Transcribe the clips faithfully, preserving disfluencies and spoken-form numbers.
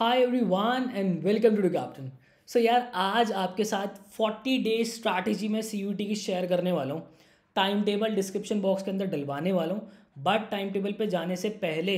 Hi everyone and welcome to Educaption. So यार आज आपके साथ फोर्टी डे स्ट्रैटेजी में सीयूटी की शेयर करने वाला हूँ। टाइम टेबल डिस्क्रिप्शन बॉक्स के अंदर डलवाने वाला हूँ, बट टाइम टेबल पे जाने से पहले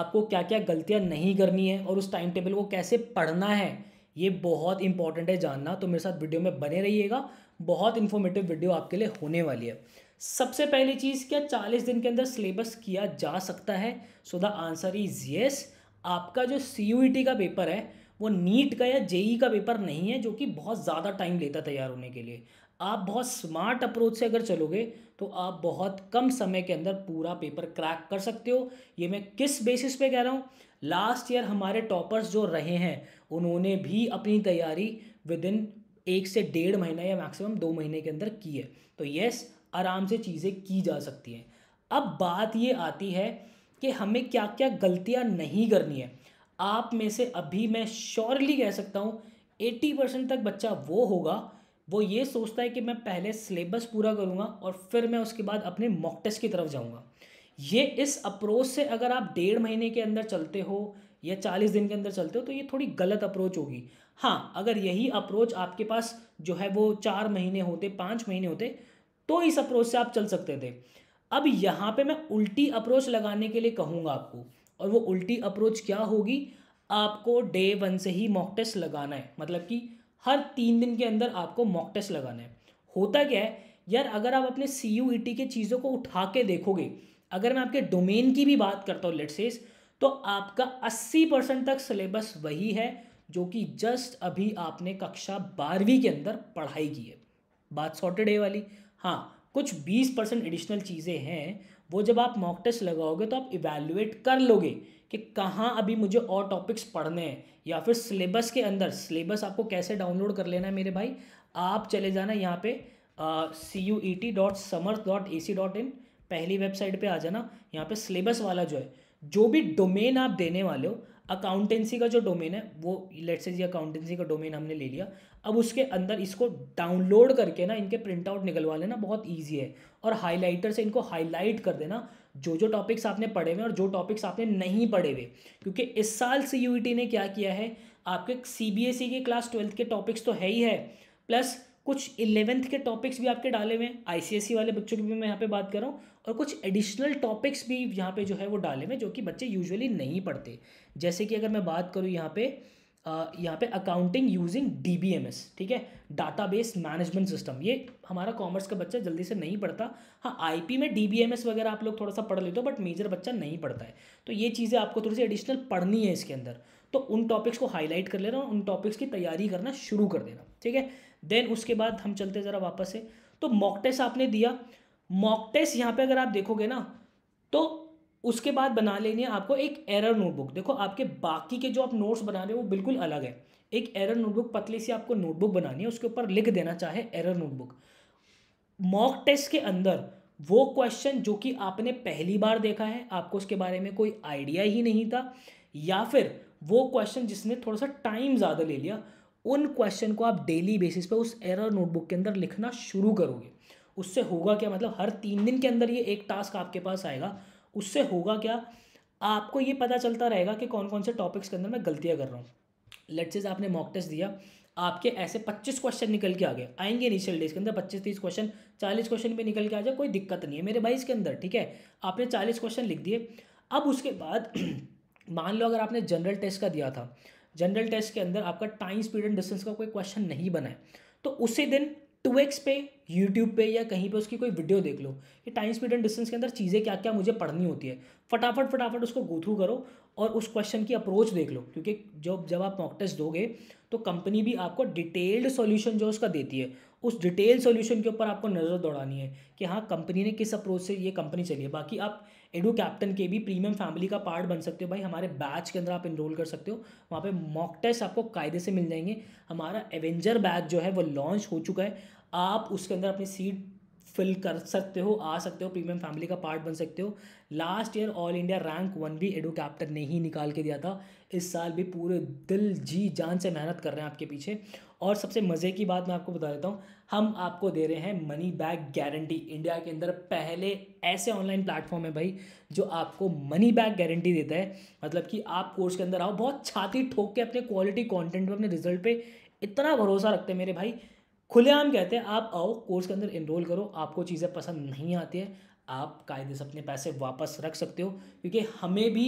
आपको क्या क्या गलतियाँ नहीं करनी है और उस टाइम टेबल को कैसे पढ़ना है ये बहुत इंपॉर्टेंट है जानना। तो मेरे साथ वीडियो में बने रहिएगा, बहुत इन्फॉर्मेटिव वीडियो आपके लिए होने वाली है। सबसे पहली चीज़, क्या चालीस दिन के अंदर सिलेबस किया जा सकता है? So the answer is yes. आपका जो सीयूईटी का पेपर है वो नीट का या जेई का पेपर नहीं है, जो कि बहुत ज़्यादा टाइम लेता तैयार होने के लिए। आप बहुत स्मार्ट अप्रोच से अगर चलोगे तो आप बहुत कम समय के अंदर पूरा पेपर क्रैक कर सकते हो। ये मैं किस बेसिस पे कह रहा हूँ, लास्ट ईयर हमारे टॉपर्स जो रहे हैं उन्होंने भी अपनी तैयारी विद इन एक से डेढ़ महीना या मैक्सिमम दो महीने के अंदर की है। तो येस, आराम से चीज़ें की जा सकती हैं। अब बात ये आती है कि हमें क्या क्या गलतियां नहीं करनी है। आप में से अभी मैं श्योरली कह सकता हूँ अस्सी परसेंट तक बच्चा वो होगा, वो ये सोचता है कि मैं पहले सिलेबस पूरा करूँगा और फिर मैं उसके बाद अपने मॉक टेस्ट की तरफ जाऊँगा। ये इस अप्रोच से अगर आप डेढ़ महीने के अंदर चलते हो या चालीस दिन के अंदर चलते हो तो ये थोड़ी गलत अप्रोच होगी। हाँ, अगर यही अप्रोच आपके पास जो है वो चार महीने होते, पाँच महीने होते, तो इस अप्रोच से आप चल सकते थे। अब यहाँ पे मैं उल्टी अप्रोच लगाने के लिए कहूँगा आपको, और वो उल्टी अप्रोच क्या होगी, आपको डे वन से ही मॉक टेस्ट लगाना है। मतलब कि हर तीन दिन के अंदर आपको मॉक टेस्ट लगाना है। होता क्या है यार, अगर आप अपने सी यू ई टी के चीज़ों को उठा के देखोगे, अगर मैं आपके डोमेन की भी बात करता हूँ लेट्स से, तो आपका अस्सी परसेंट तक सिलेबस वही है जो कि जस्ट अभी आपने कक्षा बारहवीं के अंदर पढ़ाई की है। बात सॉर्टेड है वाली। हाँ, कुछ बीस परसेंट एडिशनल चीज़ें हैं, वो जब आप मॉक टेस्ट लगाओगे तो आप इवेल्युएट कर लोगे कि कहाँ अभी मुझे और टॉपिक्स पढ़ने हैं, या फिर सिलेबस के अंदर सिलेबस आपको कैसे डाउनलोड कर लेना है। मेरे भाई आप चले जाना यहाँ पे C U E T dot Samarth dot A C dot in, पहली वेबसाइट पे आ जाना। यहाँ पे सिलेबस वाला जो है, जो भी डोमेन आप देने वाले हो, अकाउंटेंसी का जो डोमेन है वो लेट्स से जी अकाउंटेंसी का डोमेन हमने ले लिया। अब उसके अंदर इसको डाउनलोड करके ना इनके प्रिंट आउट निकलवा लेना, बहुत इजी है। और हाईलाइटर से इनको हाईलाइट कर देना, जो जो टॉपिक्स आपने पढ़े हुए और जो टॉपिक्स आपने नहीं पढ़े हुए। क्योंकि इस साल सीयूईटी ने क्या किया है, आपके सीबीएसई के क्लास ट्वेल्थ के टॉपिक्स तो है ही है, प्लस कुछ इलेवेंथ के टॉपिक्स भी आपके डाले हुए हैं, आईसीएसई वाले बच्चों की भी मैं यहाँ पे बात कर रहा हूँ, और कुछ एडिशनल टॉपिक्स भी यहाँ पे जो है वो डाले हुए हैं जो कि बच्चे यूजुअली नहीं पढ़ते। जैसे कि अगर मैं बात करूँ यहाँ पे यहाँ पे अकाउंटिंग यूजिंग डीबीएमएस, ठीक है, डाटाबेस मैनेजमेंट सिस्टम, ये हमारा कॉमर्स का बच्चा जल्दी से नहीं पढ़ता। हाँ, आईपी में डीबीएमएस वगैरह आप लोग थोड़ा सा पढ़ लेते हो, बट मेजर बच्चा नहीं पढ़ता है। तो ये चीज़ें आपको थोड़ी सी एडिशनल पढ़नी है इसके अंदर, तो उन टॉपिक्स को हाईलाइट कर लेना और उन टॉपिक्स की तैयारी करना शुरू कर देना, ठीक है। देन उसके बाद हम चलते ज़रा वापस से, तो मॉक टेस्ट आपने दिया। मॉक टेस्ट यहाँ पे अगर आप देखोगे ना, तो उसके बाद बना लेनी है आपको एक एरर नोटबुक। देखो, आपके बाकी के जो आप नोट्स बना रहे हो वो बिल्कुल अलग है। एक एरर नोटबुक, पतली सी आपको नोटबुक बनानी है, उसके ऊपर लिख देना चाहे एरर नोटबुक। मॉक टेस्ट के अंदर वो क्वेश्चन जो कि आपने पहली बार देखा है, आपको उसके बारे में कोई आइडिया ही नहीं था, या फिर वो क्वेश्चन जिसने थोड़ा सा टाइम ज़्यादा ले लिया, उन क्वेश्चन को आप डेली बेसिस पे उस एरर नोटबुक के अंदर लिखना शुरू करोगे। उससे होगा क्या, मतलब हर तीन दिन के अंदर ये एक टास्क आपके पास आएगा। उससे होगा क्या, आपको ये पता चलता रहेगा कि कौन कौन से टॉपिक्स के अंदर मैं गलतियाँ कर रहा हूँ। लेट्स से आपने मॉक टेस्ट दिया, आपके ऐसे पच्चीस क्वेश्चन निकल के आ गए, आएंगे इनिशियल डेज के अंदर पच्चीस तीस क्वेश्चन, चालीस क्वेश्चन भी निकल के आ जाए, कोई दिक्कत नहीं है मेरे भाई इसके अंदर, ठीक है। आपने चालीस क्वेश्चन लिख दिए। अब उसके बाद मान लो अगर आपने जनरल टेस्ट का दिया था, जनरल टेस्ट के अंदर आपका टाइम, स्पीड एंड डिस्टेंस का कोई क्वेश्चन नहीं बना है, तो उसी दिन टू एक्स पे यूट्यूब पे या कहीं पे उसकी कोई वीडियो देख लो कि टाइम, स्पीड एंड डिस्टेंस के अंदर चीज़ें क्या क्या मुझे पढ़नी होती है। फटाफट फटाफट उसको गो थ्रू करो और उस क्वेश्चन की अप्रोच देख लो, क्योंकि जब जब आप मॉक टेस्ट दोगे तो कंपनी भी आपको डिटेल्ड सॉल्यूशन जो उसका देती है, उस डिटेल सॉल्यूशन के ऊपर आपको नज़र दौड़ानी है कि हाँ कंपनी ने किस अप्रोच से ये कंपनी चली है। बाकी आप एडुकैप्टन के भी प्रीमियम फैमिली का पार्ट बन सकते हो भाई, हमारे बैच के अंदर आप इनरोल कर सकते हो, वहाँ पे मॉक टेस्ट आपको कायदे से मिल जाएंगे। हमारा एवेंजर बैच जो है वो लॉन्च हो चुका है, आप उसके अंदर अपनी सीट फिल कर सकते हो, आ सकते हो, प्रीमियम फैमिली का पार्ट बन सकते हो। Last year all India rank one भी एडुकैप्टन ने ही निकाल के दिया था। इस साल भी पूरे दिल जी जान से मेहनत कर रहे हैं आपके पीछे। और सबसे मज़े की बात मैं आपको बता देता हूँ, हम आपको दे रहे हैं मनी बैक गारंटी। इंडिया के अंदर पहले ऐसे ऑनलाइन प्लेटफॉर्म है भाई जो आपको मनी बैक गारंटी देता है। मतलब कि आप कोर्स के अंदर आओ, बहुत छाती ठोक के अपने क्वालिटी कंटेंट पे, अपने रिजल्ट पे इतना भरोसा रखते हैं मेरे भाई, खुलेआम कहते हैं आप आओ कोर्स के अंदर इनरोल करो। आपको चीज़ें पसंद नहीं आती है, आप कायदे से अपने पैसे वापस रख सकते हो, क्योंकि हमें भी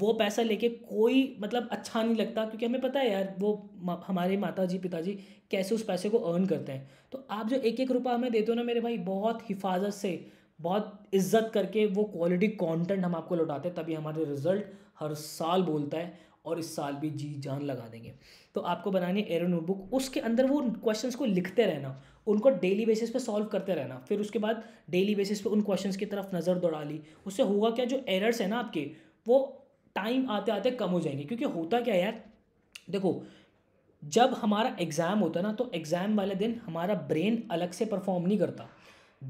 वो पैसा लेके कोई मतलब अच्छा नहीं लगता, क्योंकि हमें पता है यार वो हमारे माता जी पिताजी कैसे उस पैसे को अर्न करते हैं। तो आप जो एक एक रुपया हमें देते हो ना मेरे भाई, बहुत हिफाजत से, बहुत इज्जत करके वो क्वालिटी कंटेंट हम आपको लौटाते हैं, तभी हमारे रिजल्ट हर साल बोलता है। और इस साल भी जी जान लगा देंगे। तो आपको बनानी है एरो नोटबुक, उसके अंदर वो क्वेश्चंस को लिखते रहना, उनको डेली बेसिस पे सॉल्व करते रहना, फिर उसके बाद डेली बेसिस पे उन क्वेश्चंस की तरफ नज़र दौड़ा ली। उससे हुआ क्या, जो एरर्स है ना आपके, वो टाइम आते आते कम हो जाएंगे। क्योंकि होता क्या यार, देखो जब हमारा एग्ज़ाम होता है ना, तो एग्ज़ाम वाले दिन हमारा ब्रेन अलग से परफॉर्म नहीं करता।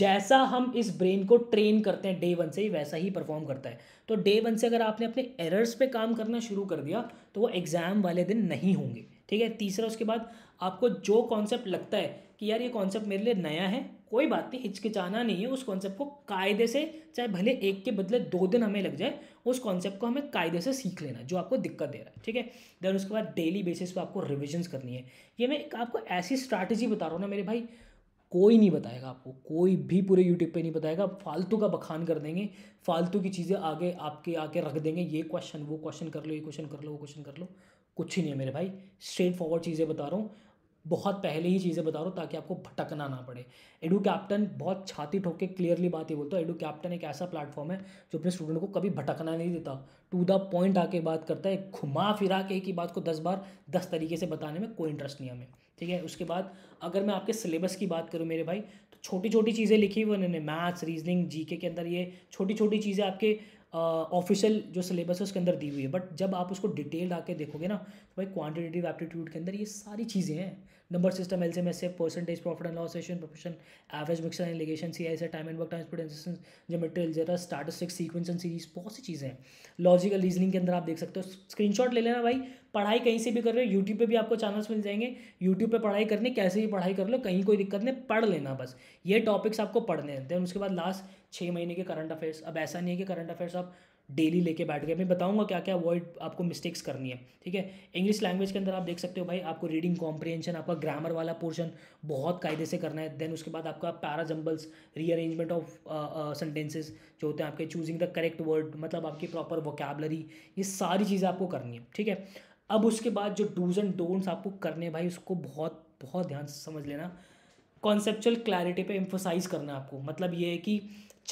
जैसा हम इस ब्रेन को ट्रेन करते हैं डे वन से ही, वैसा ही परफॉर्म करता है। तो डे वन से अगर आपने अपने एरर्स पे काम करना शुरू कर दिया तो वो एग्ज़ाम वाले दिन नहीं होंगे। ठीक है। तीसरा, उसके बाद आपको जो कॉन्सेप्ट लगता है कि यार ये कॉन्सेप्ट मेरे लिए नया है, कोई बात नहीं, हिचकिचाना नहीं है। उस कॉन्सेप्ट को कायदे से, चाहे भले एक के बदले दो दिन हमें लग जाए, उस कॉन्सेप्ट को हमें कायदे से सीख लेना जो आपको दिक्कत दे रहा है। ठीक है। देन उसके बाद डेली बेसिस पे आपको रिविजन्स करनी है। ये मैं आपको ऐसी स्ट्रैटेजी बता रहा हूँ ना मेरे भाई, कोई नहीं बताएगा आपको, कोई भी पूरे यूट्यूब पे नहीं बताएगा। फालतू का बखान कर देंगे, फालतू की चीज़ें आगे आपके आके रख देंगे, ये क्वेश्चन वो क्वेश्चन कर लो, ये क्वेश्चन कर लो वो क्वेश्चन कर लो, कुछ ही नहीं है मेरे भाई। स्ट्रेट फॉरवर्ड चीज़ें बता रहा हूँ, बहुत पहले ही चीज़ें बता रहा हूँ ताकि आपको भटकना ना पड़े। एडुकैप्टन बहुत छाती ठोक के क्लियरली बात ये बोलता है, एडुकैप्टन एक ऐसा प्लेटफॉर्म है जो अपने स्टूडेंट को कभी भटकना नहीं देता, टू द पॉइंट आके बात करता है, घुमा फिरा के एक ही बात को दस बार दस तरीके से बताने में कोई इंटरेस्ट नहीं हमें। ठीक है। उसके बाद अगर मैं आपके सिलेबस की बात करूं मेरे भाई, तो छोटी छोटी चीज़ें लिखी हुई उन्होंने, मैथ्स रीजनिंग जीके के अंदर ये छोटी छोटी चीज़ें आपके ऑफिशियल जो सिलेबस है उसके अंदर दी हुई है। बट जब आप उसको डिटेल्ड आके देखोगे ना, तो भाई क्वांटिटेटिव एप्टीट्यूड के अंदर ये सारी चीज़ें हैं, number system, L C M, S C F, percentage, profit and loss ratio, proportion, average, mixture and alligation, C I, time and work, transportation, geometry, algebra, statistics, sequence and series, बहुत सी चीज़ें हैं। लॉजिकल रीजनिंग के अंदर आप देख सकते हो। स्क्रीनशॉट ले लेना भाई, पढ़ाई कहीं से भी कर रहे हो, यूट्यूब पे भी आपको चैनल्स मिल जाएंगे, यूट्यूब पे पढ़ाई करने, कैसे भी पढ़ाई कर लो, कहीं कोई दिक्कत नहीं, पढ़ लेना बस, ये टॉपिक्स आपको पढ़ने हैं। देन उसके बाद लास्ट छः महीने के करंट अफेयर्स। अब ऐसा नहीं है कि करंट अफेयर्स आप डेली लेके बैठ गए, मैं बताऊंगा क्या क्या अवॉइड आपको मिस्टेक्स करनी है। ठीक है। इंग्लिश लैंग्वेज के अंदर आप देख सकते हो भाई, आपको रीडिंग कॉम्प्रिहेंशन, आपका ग्रामर वाला पोर्शन बहुत कायदे से करना है। देन उसके बाद आपका para jumbles, rearrangement of sentences जो होते हैं आपके, चूजिंग द करेक्ट वर्ड, मतलब आपकी प्रॉपर वोकैबलरी, ये सारी चीज़ें आपको करनी है। ठीक है। अब उसके बाद जो डूज एंड डोंट्स आपको करने भाई, उसको बहुत बहुत ध्यान से समझ लेना। कॉन्सेप्चुअल क्लैरिटी पे एम्फोसाइज करना आपको, मतलब ये है कि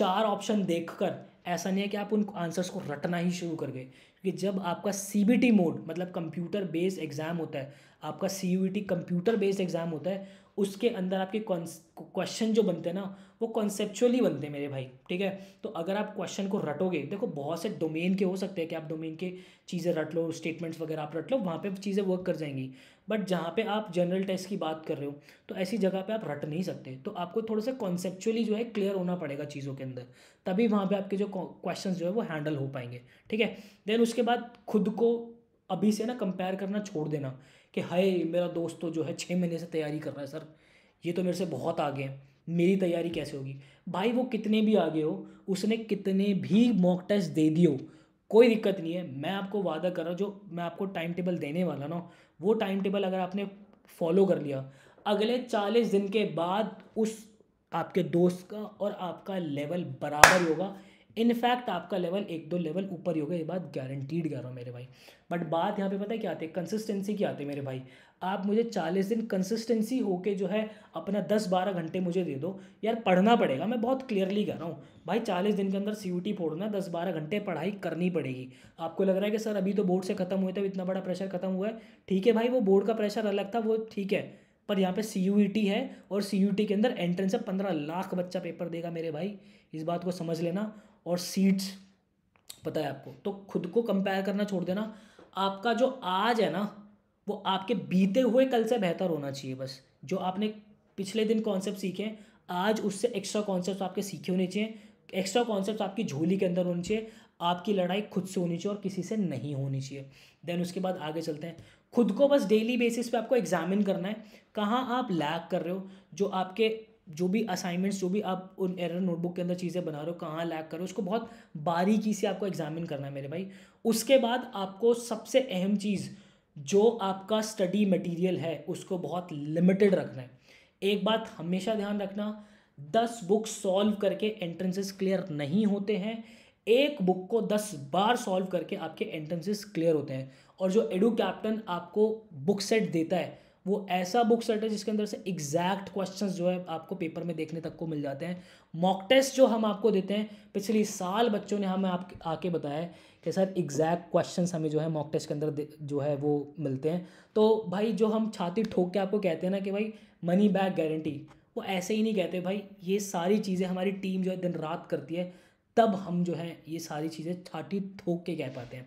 चार ऑप्शन देखकर ऐसा नहीं है कि आप उन आंसर्स को रटना ही शुरू कर गए, क्योंकि जब आपका सीबीटी मोड, मतलब कंप्यूटर बेस्ड एग्ज़ाम होता है, आपका सीयूईटी कंप्यूटर बेस्ड एग्ज़ाम होता है, उसके अंदर आपके क्वेश्चन जो बनते हैं ना, वो कॉन्सेप्चुअली बनते हैं मेरे भाई। ठीक है। तो अगर आप क्वेश्चन को रटोगे, देखो बहुत से डोमेन के हो सकते हैं कि आप डोमेन के चीज़ें रट लो, स्टेटमेंट्स वगैरह आप रट लो, वहाँ पे चीज़ें वर्क कर जाएंगी। बट जहाँ पे आप जनरल टेस्ट की बात कर रहे हो, तो ऐसी जगह पे आप रट नहीं सकते, तो आपको थोड़ा सा कॉन्सेप्चुअली जो है क्लियर होना पड़ेगा चीज़ों के अंदर, तभी वहाँ पर आपके जो क्वेश्चन जो है वो हैंडल हो पाएंगे। ठीक है। देन उसके बाद खुद को अभी से ना कंपेयर करना छोड़ देना कि हाय मेरा दोस्त तो जो है छः महीने से तैयारी कर रहा है, सर ये तो मेरे से बहुत आगे है, मेरी तैयारी कैसे होगी। भाई वो कितने भी आगे हो, उसने कितने भी मॉक टेस्ट दे दियो, कोई दिक्कत नहीं है। मैं आपको वादा कर रहा हूँ, जो मैं आपको टाइम टेबल देने वाला ना, वो टाइम टेबल अगर आपने फॉलो कर लिया, अगले चालीस दिन के बाद उस आपके दोस्त का और आपका लेवल बराबर होगा। इनफैक्ट आपका लेवल एक दो लेवल ऊपर ही होगा, ये बात गारंटीड कह रहा हूँ मेरे भाई। बट बात यहाँ पे पता है क्या आती है, कंसिस्टेंसी की आती है मेरे भाई। आप मुझे चालीस दिन कंसिस्टेंसी होके जो है अपना दस बारह घंटे मुझे दे दो यार, पढ़ना पड़ेगा, मैं बहुत क्लियरली कह रहा हूँ भाई। चालीस दिन के अंदर सीयूटी फोड़ना, दस बारह घंटे पढ़ाई करनी पड़ेगी। आपको लग रहा है कि सर अभी तो बोर्ड से खत्म हुए थे, इतना बड़ा प्रेशर खत्म हुआ है, ठीक है भाई, वो बोर्ड का प्रेशर अलग था, वो ठीक है, पर यहाँ पे सीयूईटी है और सीयूईटी के अंदर एंट्रेंस से पंद्रह लाख बच्चा पेपर देगा मेरे भाई, इस बात को समझ लेना। और सीट्स पता है आपको, तो खुद को कंपेयर करना छोड़ देना। आपका जो आज है ना, वो आपके बीते हुए कल से बेहतर होना चाहिए। बस जो आपने पिछले दिन कॉन्सेप्ट सीखे, आज उससे एक्स्ट्रा कॉन्सेप्ट आपके सीखे होने चाहिए, एक्स्ट्रा कॉन्सेप्ट आपकी झोली के अंदर होने चाहिए, आपकी लड़ाई खुद से होनी चाहिए और किसी से नहीं होनी चाहिए। देन उसके बाद आगे चलते हैं, खुद को बस डेली बेसिस पे आपको एग्जामिन करना है कहाँ आप लैग कर रहे हो, जो आपके जो भी असाइनमेंट्स जो भी आप उन एरर नोटबुक के अंदर चीज़ें बना रहे हो कहाँ लैग कर रहे हो, उसको बहुत बारीकी से आपको एग्जामिन करना है मेरे भाई। उसके बाद आपको सबसे अहम चीज़ जो आपका स्टडी मटीरियल है उसको बहुत लिमिटेड रखना है। एक बात हमेशा ध्यान रखना, दस बुक सॉल्व करके एंट्रेंसेस क्लियर नहीं होते हैं, एक बुक को दस बार सॉल्व करके आपके एंट्रेंसेस क्लियर होते हैं। और जो एडुकैप्टन आपको बुक सेट देता है वो ऐसा बुक सेट है जिसके अंदर से एग्जैक्ट क्वेश्चंस जो है आपको पेपर में देखने तक को मिल जाते हैं। मॉक टेस्ट जो हम आपको देते हैं, पिछले साल बच्चों ने हमें आप आके बताया है कि सर एग्जैक्ट क्वेश्चंस हमें जो है मॉक टेस्ट के अंदर जो है वो मिलते हैं। तो भाई जो हम छाती ठोक के आपको कहते हैं ना कि भाई मनी बैक गारंटी, वो ऐसे ही नहीं कहते भाई, ये सारी चीज़ें हमारी टीम जो है दिन रात करती है, तब हम जो है ये सारी चीज़ें छाती ठोक के कह पाते हैं।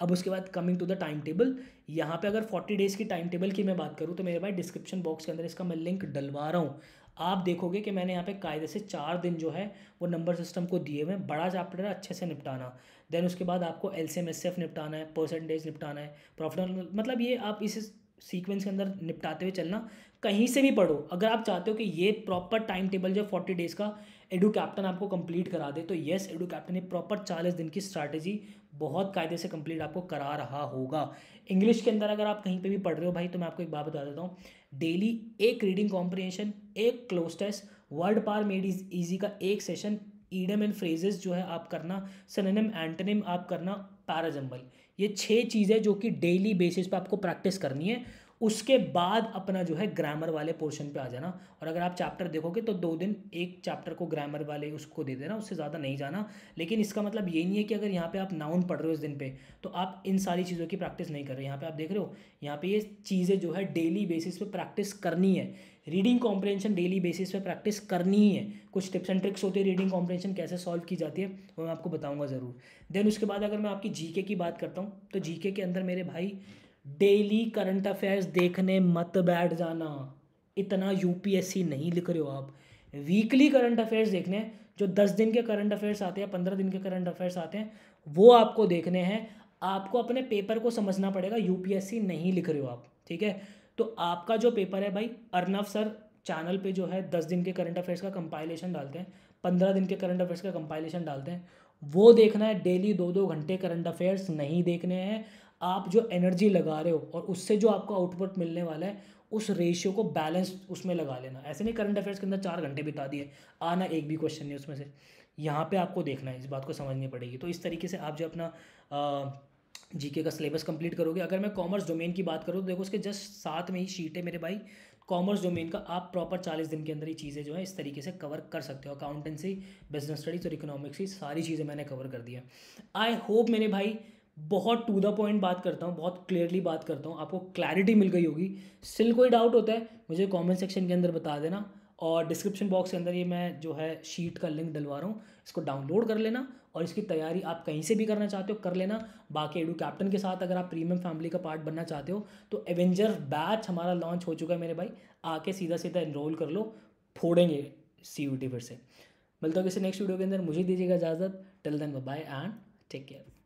अब उसके बाद coming to the time table, यहाँ पे अगर चालीस डेज़ की टाइम टेबल की मैं बात करूँ तो मेरे भाई डिस्क्रिप्शन बॉक्स के अंदर इसका मैं लिंक डलवा रहा हूँ, आप देखोगे कि मैंने यहाँ पे कायदे से चार दिन जो है वो नंबर सिस्टम को दिए हुए हैं। बड़ा चैप्टर है, अच्छे से निपटाना। देन उसके बाद आपको L C M S F निपटाना है, परसेंटेज निपटाना है, प्रॉफिट, मतलब ये आप इस सीक्वेंस के अंदर निपटाते हुए चलना। कहीं से भी पढ़ो, अगर आप चाहते हो कि ये प्रॉपर टाइम टेबल जो फोर्टी डेज़ का एडुकैप्टन आपको कंप्लीट करा दे, तो येस एडुकैप्टन ये प्रॉपर चालीस दिन की स्ट्रैटेजी बहुत कायदे से कंप्लीट आपको करा रहा होगा। इंग्लिश के अंदर अगर आप कहीं पे भी पढ़ रहे हो भाई, तो मैं आपको एक बात बता देता हूँ, डेली एक रीडिंग कॉम्प्रिहेंशन, एक cloze test, word power made is easy का एक सेशन, ईडम एंड फ्रेजेस जो है आप करना, सिनोनिम एंटोनिम आप करना, पैराजम्बल, ये छः चीज़ें जो कि डेली बेसिस पे आपको प्रैक्टिस करनी है। उसके बाद अपना जो है ग्रामर वाले पोर्शन पे आ जाना, और अगर आप चैप्टर देखोगे तो दो दिन एक चैप्टर को ग्रामर वाले उसको दे देना, उससे ज़्यादा नहीं जाना। लेकिन इसका मतलब ये नहीं है कि अगर यहाँ पे आप नाउन पढ़ रहे हो इस दिन पे तो आप इन सारी चीज़ों की प्रैक्टिस नहीं कर रहे। यहाँ पे आप देख रहे हो, यहाँ पे ये चीज़ें जो है डेली बेसिस पे प्रैक्टिस करनी है। रीडिंग कॉम्प्रिहेंशन डेली बेसिस पे प्रैक्टिस करनी ही है। कुछ टिप्स एंड ट्रिक्स होते हैं रीडिंग कॉम्प्रिहेंशन कैसे सॉल्व की जाती है, वो मैं आपको बताऊँगा ज़रूर। देन उसके बाद अगर मैं आपकी जीके की बात करता हूँ तो जीके के अंदर मेरे भाई डेली करंट अफेयर्स देखने मत बैठ जाना, इतना यूपीएससी नहीं लिख रहे हो आप। वीकली करंट अफेयर्स देखने, जो दस दिन के करंट अफेयर्स आते हैं, पंद्रह दिन के करंट अफेयर्स आते हैं, वो आपको देखने हैं। आपको अपने पेपर को समझना पड़ेगा, यूपीएससी नहीं लिख रहे हो आप, ठीक है। तो आपका जो पेपर है भाई, अर्नव सर चैनल पे जो है दस दिन के करंट अफेयर्स का कंपाइलेशन डालते हैं, पंद्रह दिन के करंट अफेयर्स का कंपाइलेशन डालते हैं, वो देखना है। डेली दो दो घंटे करंट अफेयर्स नहीं देखने हैं। आप जो एनर्जी लगा रहे हो और उससे जो आपको आउटपुट मिलने वाला है उस रेशियो को बैलेंस उसमें लगा लेना। ऐसे नहीं करंट अफेयर्स के अंदर चार घंटे बिता दिए, आना एक भी क्वेश्चन नहीं उसमें से। यहाँ पे आपको देखना है, इस बात को समझनी पड़ेगी। तो इस तरीके से आप जो अपना जीके का सिलेबस कंप्लीट करोगे। अगर मैं कॉमर्स डोमेन की बात करूँ तो देखो उसके जस्ट साथ में ही शीट है मेरे भाई, कॉमर्स डोमेन का आप प्रॉपर चालीस दिन के अंदर ये चीज़ें जो है इस तरीके से कवर कर सकते हो। अकाउंटेंसी, बिजनेस स्टडीज और इकोनॉमिक्स, ये सारी चीज़ें मैंने कवर कर दी है। आई होप मेरे भाई बहुत टू द पॉइंट बात करता हूँ, बहुत क्लियरली बात करता हूँ, आपको क्लैरिटी मिल गई होगी। स्टिल कोई डाउट होता है मुझे कमेंट सेक्शन के अंदर बता देना, और डिस्क्रिप्शन बॉक्स के अंदर ये मैं जो है शीट का लिंक डलवा रहा हूँ, इसको डाउनलोड कर लेना। और इसकी तैयारी आप कहीं से भी करना चाहते हो कर लेना। बाकी एडुकैप्टन के साथ अगर आप प्रीमियम फैमिली का पार्ट बनना चाहते हो तो एवेंजर बैच हमारा लॉन्च हो चुका है मेरे भाई, आके सीधा सीधा एनरोल कर लो, फोड़ेंगे सीयूटी। फिर से मिलता हूँ किसी नेक्स्ट वीडियो के अंदर, मुझे दीजिएगा इजाज़त। Till then bye and take care.